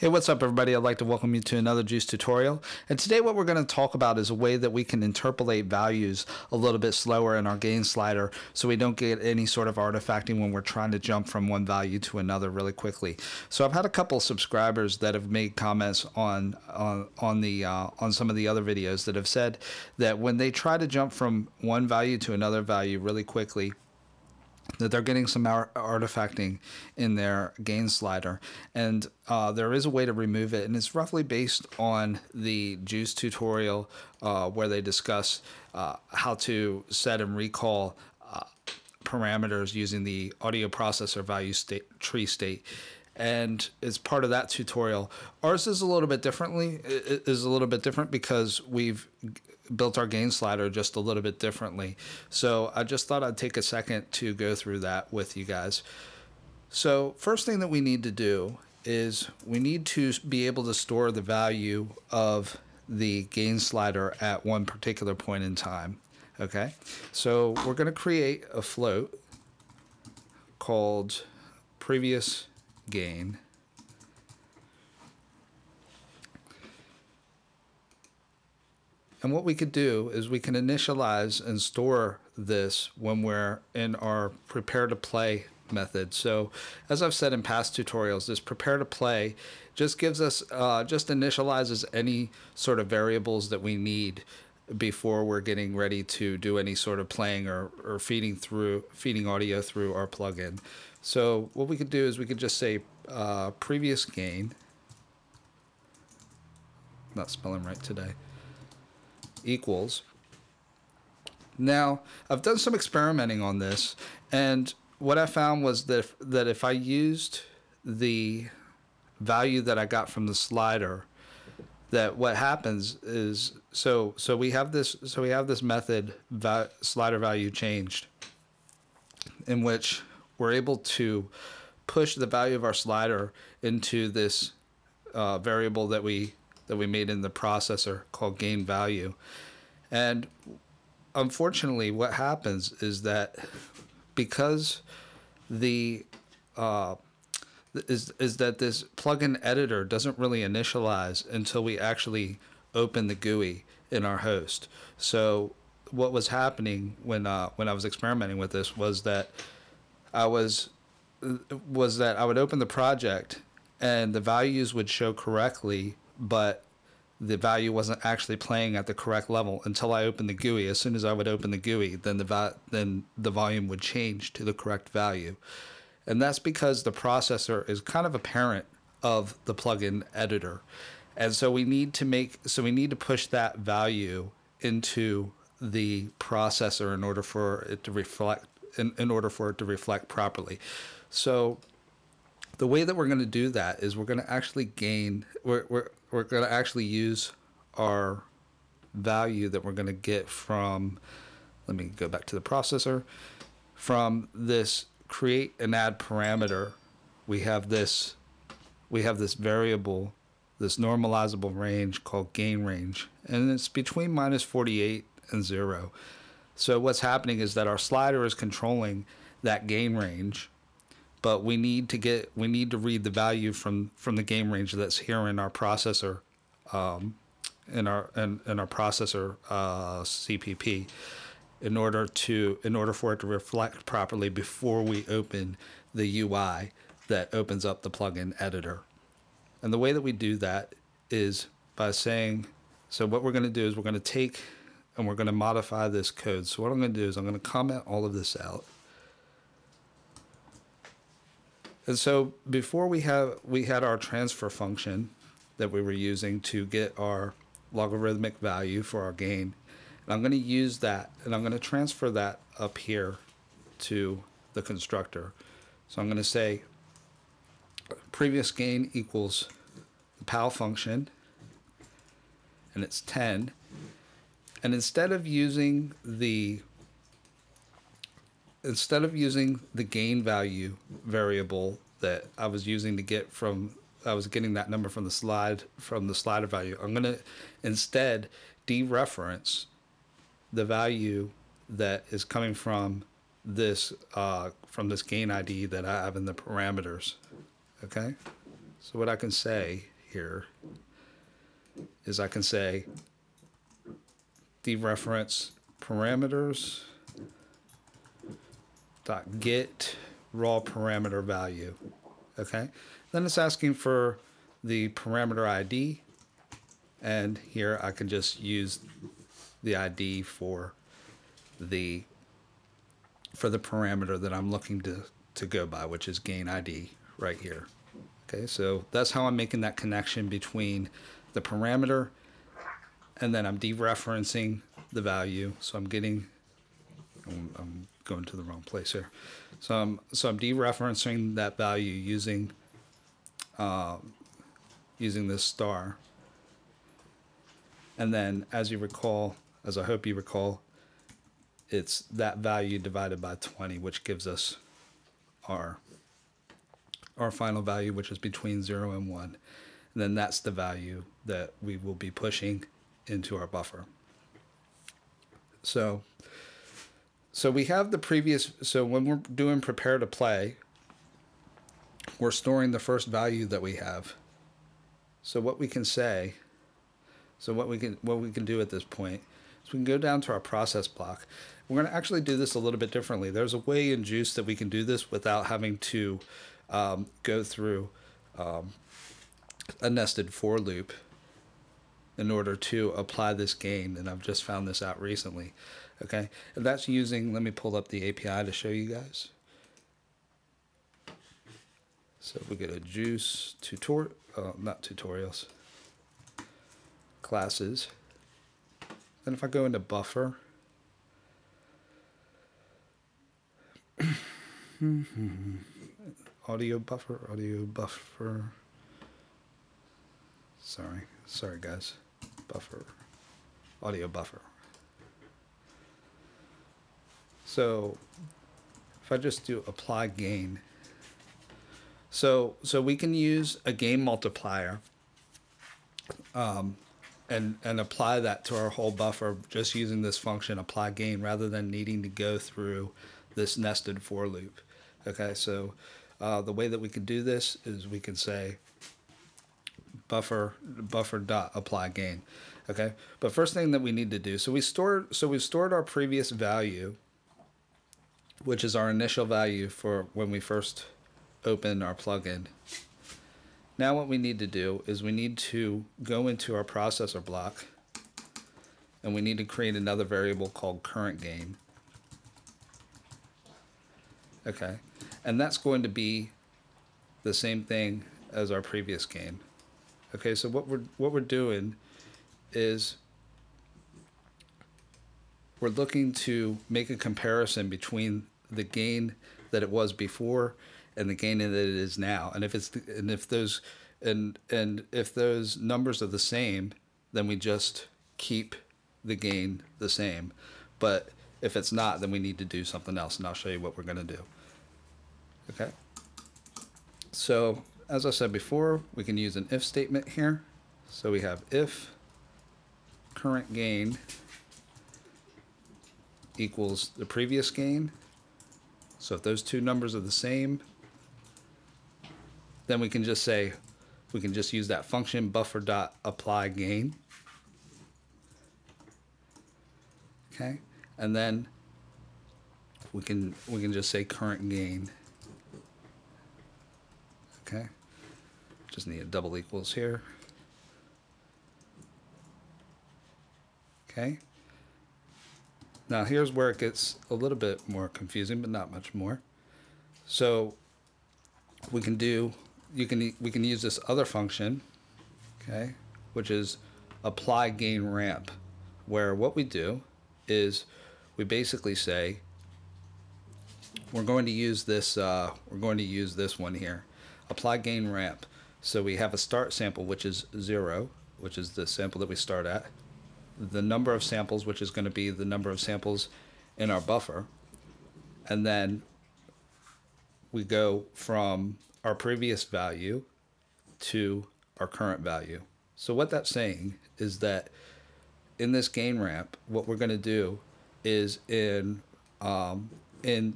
Hey, what's up everybody? I'd like to welcome you to another JUCE tutorial. And today what we're going to talk about is a way that we can interpolate values a little bit slower in our gain slider so we don't get any sort of artifacting when we're trying to jump from one value to another really quickly. So I've had a couple subscribers that have made comments on some of the other videos that have said that when they try to jump from one value to another value really quickly, that they're getting some artifacting in their gain slider, and there is a way to remove it, and it's roughly based on the JUCE tutorial where they discuss how to set and recall parameters using the audio processor value tree state. And as part of that tutorial, ours is a little bit different because we've built our gain slider just a little bit differently. So I just thought I'd take a second to go through that with you guys. So first thing that we need to do is we need to be able to store the value of the gain slider at one particular point in time. Okay, so we're going to create a float called previous gain, and what we could do is we can initialize and store this when we're in our prepare to play method. So as I've said in past tutorials, this prepare to play just gives us just initializes any sort of variables that we need before we're getting ready to do any sort of playing or feeding audio through our plugin. So what we could do is we could just say previous gain, not spelling right today, equals. Now I've done some experimenting on this, and what I found was that if I used the value that I got from the slider, that what happens is so we have this method slider value changed, in which we're able to push the value of our slider into this variable that we made in the processor called gain value. And unfortunately what happens is that because that this plugin editor doesn't really initialize until we actually open the GUI in our host. So what was happening when I was experimenting with this was that I would open the project and the values would show correctly, but the value wasn't actually playing at the correct level until I opened the GUI. As soon as I would open the GUI, then the volume would change to the correct value. And that's because the processor is kind of a parent of the plugin editor. And so we need to push that value into the processor in order for it to reflect properly. So the way that we're going to do that is we're going to actually use our value that we're going to get from, let me go back to the processor, from this create and add parameter. We have this variable, this normalizable range called gain range, and it's between -48 and 0. So what's happening is that our slider is controlling that gain range, but we need to read the value from the gain range that's here in our processor, in our processor CPP, in order for it to reflect properly before we open the UI that opens up the plugin editor. And the way that we do that is by saying, so what we're going to do is we're going to take and we're going to modify this code. So what I'm going to do is I'm going to comment all of this out. And so before we had our transfer function that we were using to get our logarithmic value for our gain. And I'm going to use that, and I'm going to transfer that up here to the constructor. So I'm going to say previous gain equals the PAL function, and it's 10. And instead of using the gain value variable that I was using to get from, I was getting that number from the slider value, I'm going to instead dereference the value that is coming from this gain ID that I have in the parameters. Okay, So what I can say here is I can say dereference parameters dot get raw parameter value. Okay, then it's asking for the parameter ID, and here I can just use the ID for the parameter that I'm looking to go by, which is gain ID right here. Okay, so that's how I'm making that connection between the parameter, and then I'm dereferencing the value. So I'm getting, I'm going to the wrong place here. So I'm dereferencing that value using using this star. And then, as you recall, as I hope you recall, it's that value divided by 20, which gives us our final value, which is between 0 and 1. And then that's the value that we will be pushing into our buffer. So we have the previous, so when we're doing prepare to play, we're storing the first value that we have. So what we can say, so what we can do at this point is we can go down to our process block. We're going to actually do this a little bit differently. There's a way in Juice that we can do this without having to go through a nested for loop in order to apply this gain, and I've just found this out recently. Okay, and that's using, let me pull up the API to show you guys. So we go to Juice tutorial, not tutorials, classes. Then if I go into buffer, audio buffer. Sorry guys, buffer, audio buffer. So if I just do apply gain, so we can use a gain multiplier and apply that to our whole buffer just using this function apply gain rather than needing to go through this nested for loop. Okay, so the way that we can do this is we can say buffer dot apply gain. Okay, but first thing that we need to do, so we've stored our previous value, which is our initial value for when we first open our plugin. Now what we need to do is we need to go into our processor block, and we need to create another variable called current gain. Okay, and that's going to be the same thing as our previous gain. Okay, so what we're doing is we're looking to make a comparison between the gain that it was before and the gain that it is now. And if those numbers are the same, then we just keep the gain the same. But if it's not, then we need to do something else, and I'll show you what we're going to do. Okay. So as I said before, we can use an if statement here. So we have if current gain equals the previous gain. So if those two numbers are the same, then we can just say, we can just use that function buffer.applyGain. Okay, and then we can just say current gain. Okay, just need a double equals here. Okay. Now here's where it gets a little bit more confusing, but not much more. So we can use this other function, okay, which is applyGainRamp, where what we do is we basically say we're going to use this one here, applyGainRamp. So we have a start sample, which is 0, which is the sample that we start at. The number of samples, which is going to be the number of samples in our buffer, and then we go from our previous value to our current value. So what that's saying is that in this gain ramp, what we're going to do is in the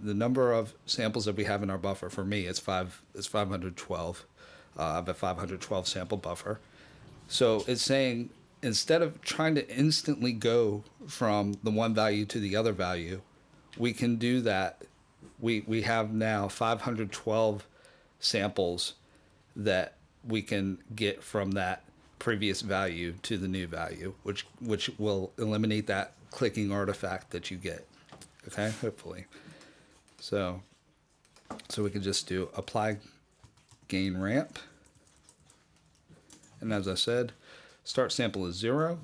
number of samples that we have in our buffer, for me it's 512, I have a 512 sample buffer. So it's saying, instead of trying to instantly go from the one value to the other value, we can do that. We have now 512 samples that we can get from that previous value to the new value, which will eliminate that clicking artifact that you get. Okay, hopefully. So we can just do apply gain ramp. And as I said, start sample is 0.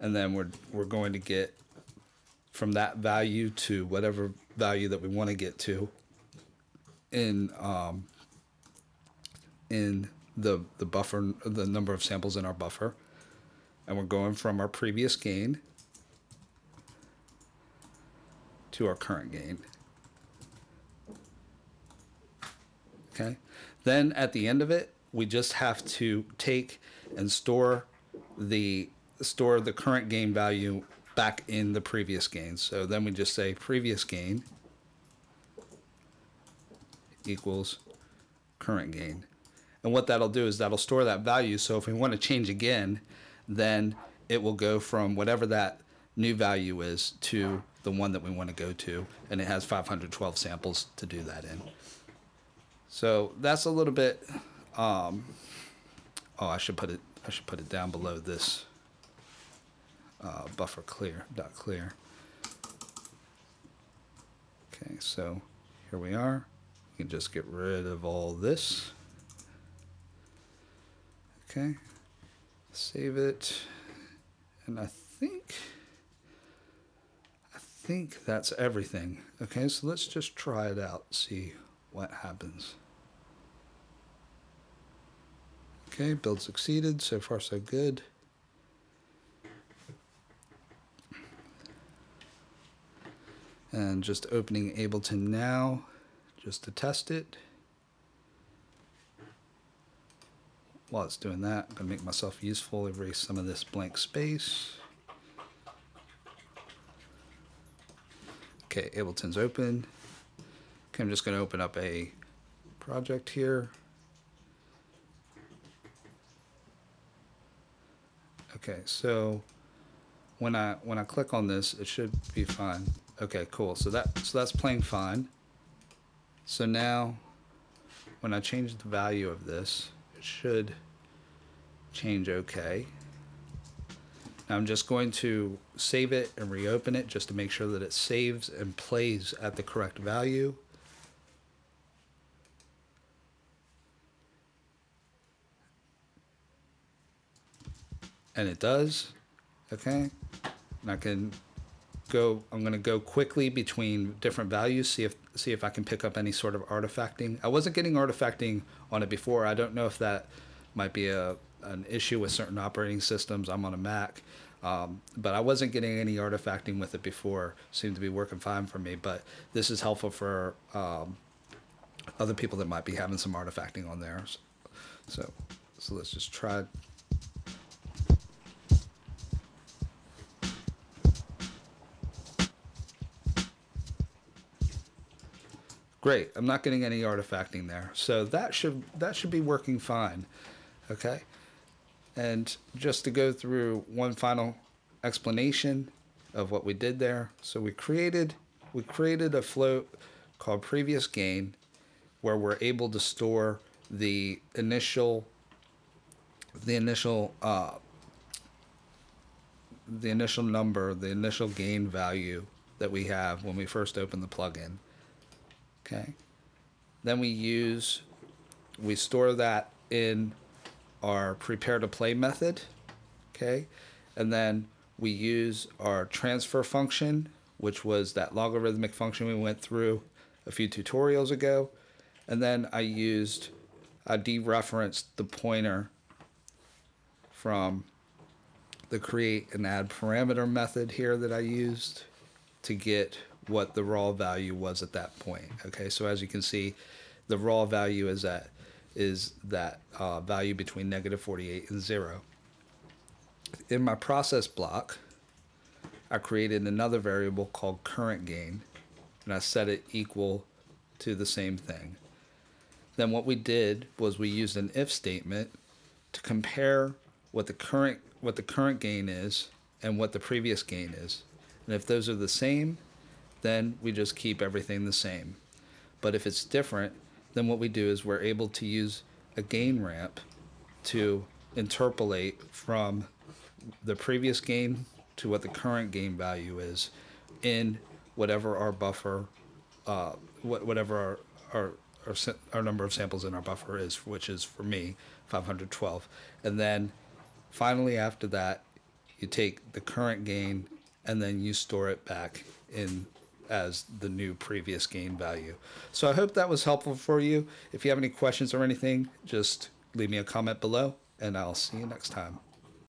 And then we're going to get from that value to whatever value that we want to get to in the buffer, the number of samples in our buffer. And we're going from our previous gain to our current gain. Okay. Then at the end of it, we just have to take and store the current gain value back in the previous gain. So then we just say previous gain equals current gain. And what that'll do is that'll store that value. So if we want to change again, then it will go from whatever that new value is to the one that we want to go to. And it has 512 samples to do that in. So that's a little bit. Oh, I should put it down below this buffer clear, dot clear. Okay, so here we are. We can just get rid of all this. Okay, save it, and I think that's everything. Okay, so let's just try it out, see what happens. Okay, build succeeded, so far so good. And just opening Ableton now, just to test it. While it's doing that, I'm gonna make myself useful, erase some of this blank space. Okay, Ableton's open. Okay, I'm just gonna open up a project here. Okay, so when I click on this, it should be fine. Okay, cool. So that's playing fine. So now when I change the value of this, it should change okay. Now I'm just going to save it and reopen it just to make sure that it saves and plays at the correct value. And it does. Okay, and I can go, I'm gonna go quickly between different values, see if I can pick up any sort of artifacting. I wasn't getting artifacting on it before. I don't know if that might be an issue with certain operating systems. I'm on a Mac, but I wasn't getting any artifacting with it before. It seemed to be working fine for me, but this is helpful for other people that might be having some artifacting on theirs. So let's just try. Great, I'm not getting any artifacting there. So that should be working fine, okay? And just to go through one final explanation of what we did there. So we created a float called previous gain where we're able to store the initial number, the initial gain value that we have when we first open the plugin. Okay, then we store that in our prepare to play method, okay, and then we use our transfer function, which was that logarithmic function we went through a few tutorials ago, and then I dereferenced the pointer from the create and add parameter method here that I used to get what the raw value was at that point. Okay, so as you can see, the raw value is that value between -48 and 0. In my process block, I created another variable called current gain, and I set it equal to the same thing. then what we did was we used an if statement to compare what the current gain is and what the previous gain is. And if those are the same, then we just keep everything the same. But if it's different, then what we do is we're able to use a gain ramp to interpolate from the previous gain to what the current gain value is in whatever our buffer, whatever our number of samples in our buffer is, which is, for me, 512. And then finally after that, you take the current gain and then you store it back in as the new previous gain value. So I hope that was helpful for you. If you have any questions or anything, just leave me a comment below, and I'll see you next time.